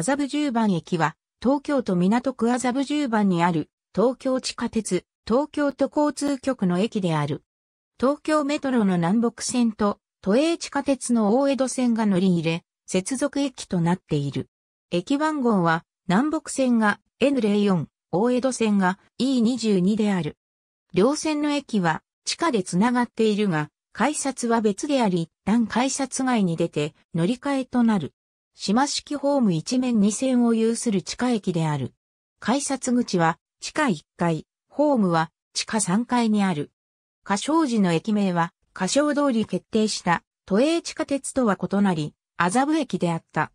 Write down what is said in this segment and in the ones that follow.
麻布十番駅は、東京都港区麻布十番にある、東京地下鉄、東京都交通局の駅である。東京メトロの南北線と、都営地下鉄の大江戸線が乗り入れ、接続駅となっている。駅番号は、南北線が N04、大江戸線が E22 である。両線の駅は、地下でつながっているが、改札は別であり、一旦改札外に出て、乗り換えとなる。島式ホーム一面二線を有する地下駅である。改札口は地下1階、ホームは地下3階にある。歌唱時の駅名は歌唱通り決定した都営地下鉄とは異なり、麻布駅であった。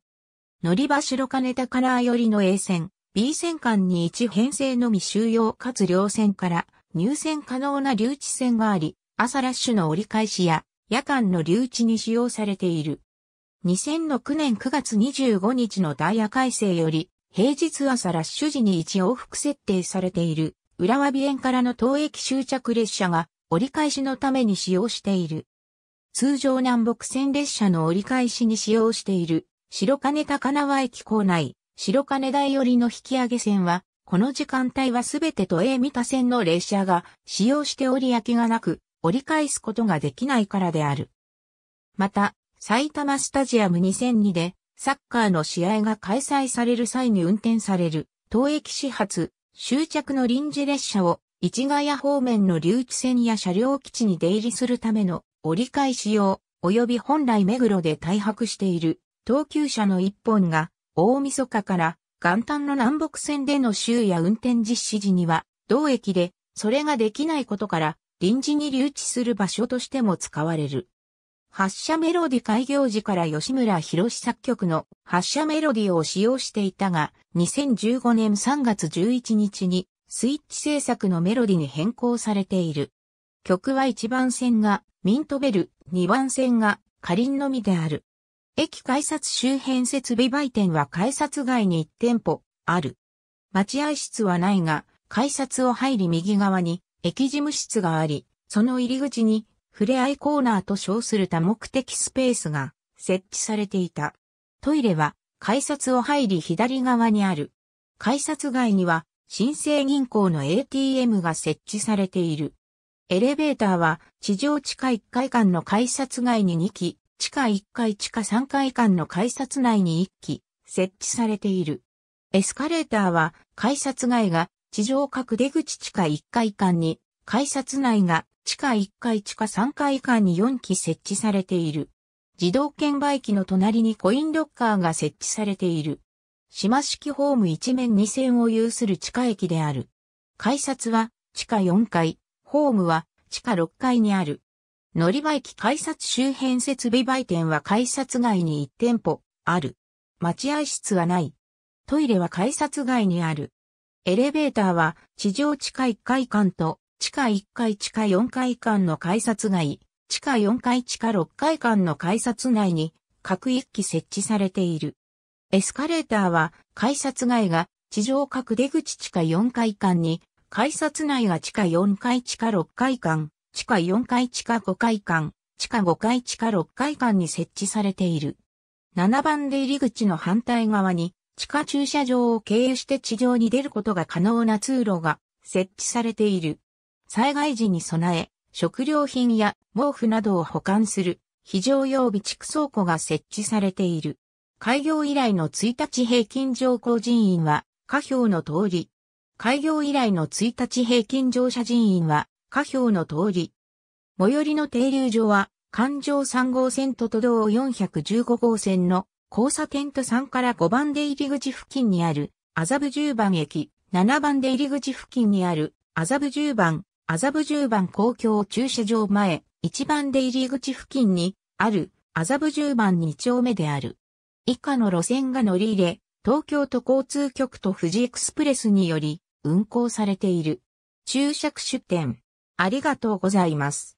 乗り場白金高輪寄りの A 線、B 線間に1編成のみ収容かつ両線から入線可能な留置線があり、朝ラッシュの折り返しや夜間の留置に使用されている。2006年9月25日のダイヤ改正より、平日朝ラッシュ時に1往復設定されている、浦和美園からの当駅終着列車が折り返しのために使用している。通常南北線列車の折り返しに使用している、白金高輪駅構内、白金台寄りの引き上げ線は、この時間帯はすべて都営三田線の列車が使用しており空きがなく、折り返すことができないからである。また、埼玉スタジアム2002でサッカーの試合が開催される際に運転される当駅始発終着の臨時列車を市ヶ谷方面の留置線や車両基地に出入りするための折り返し用及び本来目黒で停泊している東急車の1本が大晦日から元旦の南北線での終夜運転実施時には同駅でそれができないことから臨時に留置する場所としても使われる。発車メロディ開業時から吉村洋作曲の発車メロディを使用していたが、2015年3月11日にスイッチ制作のメロディに変更されている。曲は1番線がミントベル、2番線がカリンのみである。駅改札周辺設備売店は改札外に1店舗ある。待合室はないが、改札を入り右側に駅事務室があり、その入り口にふれあいコーナーと称する多目的スペースが設置されていた。トイレは改札を入り左側にある。改札外には新生銀行の ATM が設置されている。エレベーターは地上地下1階間の改札外に2基、地下1階地下3階間の改札内に1基設置されている。エスカレーターは改札外が地上各出口地下1階間に、改札内が地下1階地下3階間に4基設置されている。自動券売機の隣にコインロッカーが設置されている。島式ホーム一面2線を有する地下駅である。改札は地下4階、ホームは地下6階にある。乗り場駅改札周辺設備売店は改札外に1店舗ある。待合室はない。トイレは改札外にある。エレベーターは地上地下1階間と、地下1階地下4階間の改札外、地下4階地下6階間の改札内に各1基設置されている。エスカレーターは改札外が地上各出口地下4階間に、改札内が地下4階地下6階間、地下4階地下5階間、地下5階地下6階間に設置されている。7番出入り口の反対側に地下駐車場を経由して地上に出ることが可能な通路が設置されている。災害時に備え、食料品や毛布などを保管する非常用備蓄倉庫が設置されている。開業以来の1日平均乗降人員は下表の通り。開業以来の1日平均乗車人員は下表の通り。最寄りの停留所は環状3号線と都道415号線の交差点と3から5番出入り口付近にある麻布十番駅、7番出入り口付近にある麻布十番。麻布十番公共駐車場前、1番出入り口付近にある麻布十番2丁目である。以下の路線が乗り入れ、東京都交通局と富士エクスプレスにより運行されている。注釈出典。ありがとうございます。